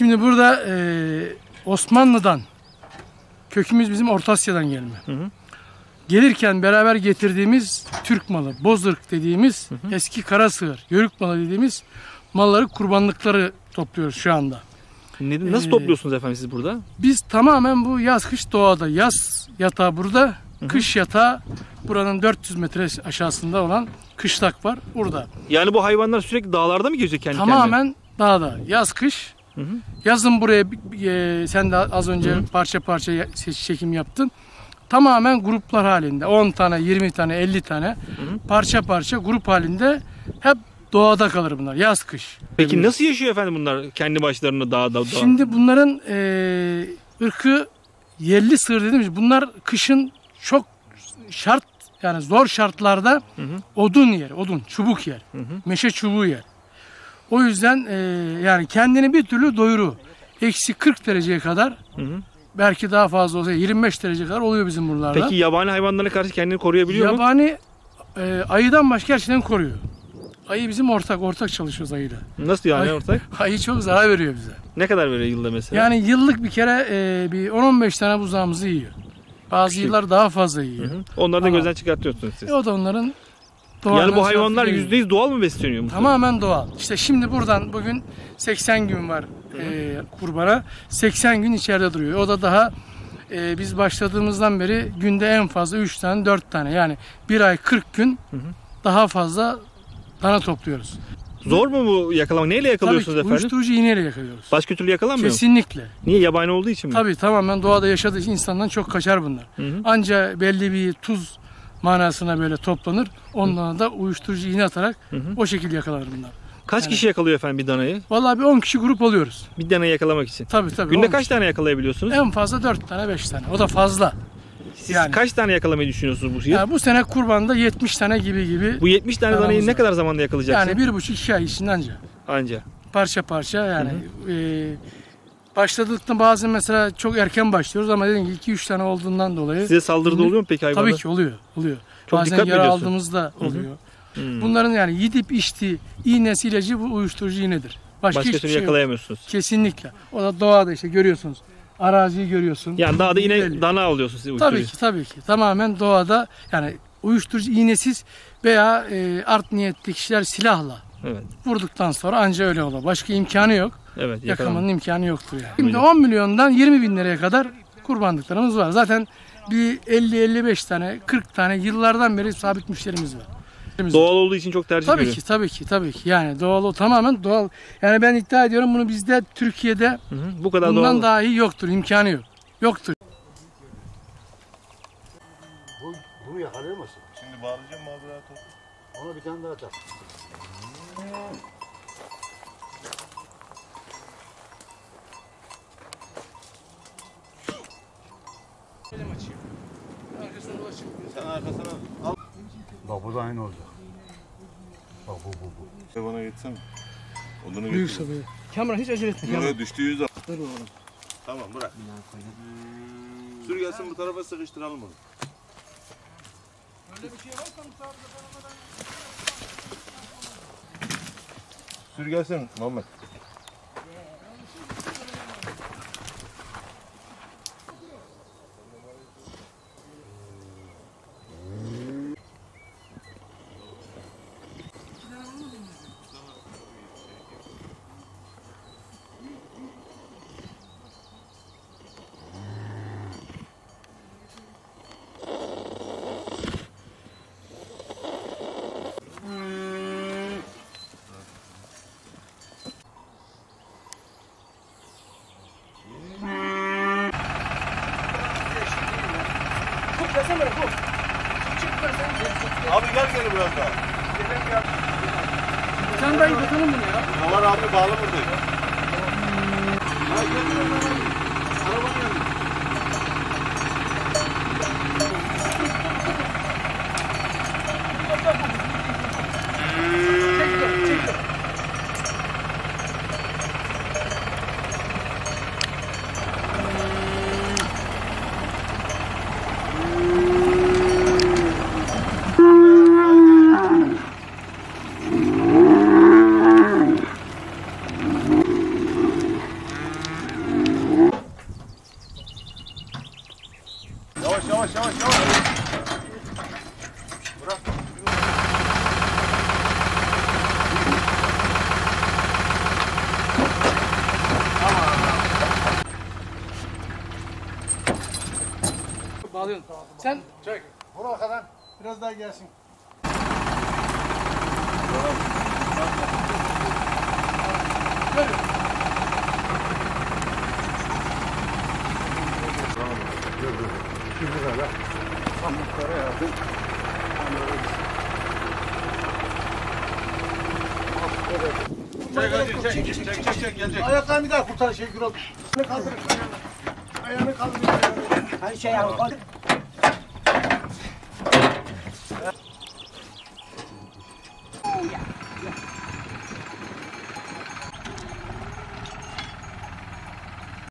Şimdi burada Osmanlı'dan kökümüz bizim Orta Asya'dan gelme. Hı hı. Gelirken beraber getirdiğimiz Türk malı, bozırk dediğimiz, hı hı, eski kara sığır, yörük malı dediğimiz malları, kurbanlıkları topluyoruz şu anda. Nasıl topluyorsunuz efendim siz burada? Biz tamamen bu yaz kış doğada, yaz yatağı burada, hı hı, kış yatağı buranın 400 metre aşağısında olan kışlak var burada. Yani bu hayvanlar sürekli dağlarda mı geziyor kendi kendine? Tamamen dağda, yaz kış. Hı hı. Yazın buraya sen de az önce, hı hı, parça parça çekim yaptın. Tamamen gruplar halinde 10 tane, 20 tane, 50 tane, hı hı, parça parça grup halinde hep doğada kalır bunlar yaz kış. Peki nasıl yaşıyor efendim bunlar kendi başlarına dağda? Şimdi bunların ırkı yerli sığır dediğimiz, bunlar kışın çok şart, yani zor şartlarda, hı hı, odun yer, odun, çubuk yer, hı hı, meşe çubuğu yer. O yüzden yani kendini bir türlü doyuru. Eksi 40 dereceye kadar, hı hı, belki daha fazla olsa 25 derece kadar oluyor bizim buralarda. Peki yabani hayvanlara karşı kendini koruyabiliyor mu? Yabani ayıdan başka gerçekten koruyor. Ayı bizim ortak, çalışıyoruz ayıyla. Nasıl yani ortak? Ayı çok zarar veriyor bize. Ne kadar veriyor yılda mesela? Yani yıllık bir kere bir 10-15 tane buzağımızı yiyor. Bazı yıllar daha fazla yiyor. Hı hı. Onları da gözden çıkartıyorsunuz siz. O da onların... Yani bu hayvanlar %100 doğal mı besleniyor? Tamamen doğal. İşte şimdi buradan bugün 80 gün var kurbana. 80 gün içeride duruyor. O da daha biz başladığımızdan beri günde en fazla 3 tane 4 tane. Yani bir ay 40 gün, hı hı, daha fazla dana topluyoruz. Zor mu bu yakalamak? Neyle yakalıyorsunuz efendim? Uyuşturucu iğneyle yakalıyoruz. Başka türlü yakalanmıyor mu? Kesinlikle. Niye? Yabani olduğu için mi? Tabii, tamamen doğada yaşadığı için insandan çok kaçar bunlar. Hı hı. Ancak belli bir tuz manasına böyle toplanır. Ondan da uyuşturucu iğne atarak, hı hı, o şekilde yakalar bunlar. Kaç kişi yakalıyor efendim bir danayı? Vallahi bir 10 kişi grup oluyoruz. Bir danayı yakalamak için. Tabii tabii. Günde kaç tane yakalayabiliyorsunuz? En fazla 4 tane 5 tane. O da fazla. Siz yani kaç tane yakalamayı düşünüyorsunuz bu yıl? Yani bu sene kurbanda 70 tane gibi. Bu 70 tane danayı ne kadar zamanda yakalayacaksınız? Yani 1,5-2 ay içinde anca. Anca. Parça parça yani. Hı hı. Başladıktan bazen mesela çok erken başlıyoruz ama dediğim gibi 2-3 tane olduğundan dolayı. Size saldırıda oluyor mu peki hayvanlar? Tabii ki oluyor. Çok bazen yara aldığımızda oluyor. Hı -hı. Bunların yani yedip içtiği iğnesi, ilacı bu uyuşturucu iğnedir. Başka türlü şey yakalayamıyorsunuz. Yok. Kesinlikle. O da doğada işte görüyorsunuz. Araziyi görüyorsun. Yani dağda yine dana alıyorsunuz siz uyuşturucu. Tabii ki tabii ki. Tamamen doğada yani uyuşturucu iğnesiz veya art niyetli kişiler silahla, evet, vurduktan sonra anca öyle olur. Başka imkanı yok. Evet, yakalamanın imkanı yoktur yani. Şimdi 10 milyondan 20 bin liraya kadar kurbanlıklarımız var. Zaten bir 50-55 tane, 40 tane yıllardan beri sabit müşterimiz var. Doğal olduğu için çok tercih ediyoruz. Tabii ki. Yani doğal, o tamamen doğal. Yani ben iddia ediyorum bunu bizde, Türkiye'de, hı hı, bu kadar bundan doğal dahi yoktur, imkanı yok. Yoktur. Bunu yakalayamazsın. Şimdi bağlayacağım mağazaya topu. Ona bir tane daha tak. Sen arkasına al. Bak bu da aynı olacak. Bak bu. Bana geçsene. Odunu getir. Kamera hiç acele etme. Buraya düştüğü yüz al. Dur oğlum. Tamam bırak. Sür gelsin, bu tarafa sıkıştıralım onu. Öyle bir şey varsa Mustafa da sür gelsin Muhammed. Abi gel seni biraz daha. Sen daha iyi bakalım bunu ya. Dolar abi bağlı buradayım. Hayır gel seni buradan. Arabanın yanına. Bağlıyorum. Sen çek. Vur arkadan. Biraz daha gelsin. Şurada da pamuklara yardım. Çek gelecek. Ayaklarını bir daha kurtar Şevkül abi. Ayağını kaldırın. Her şey ayağını kaldırın.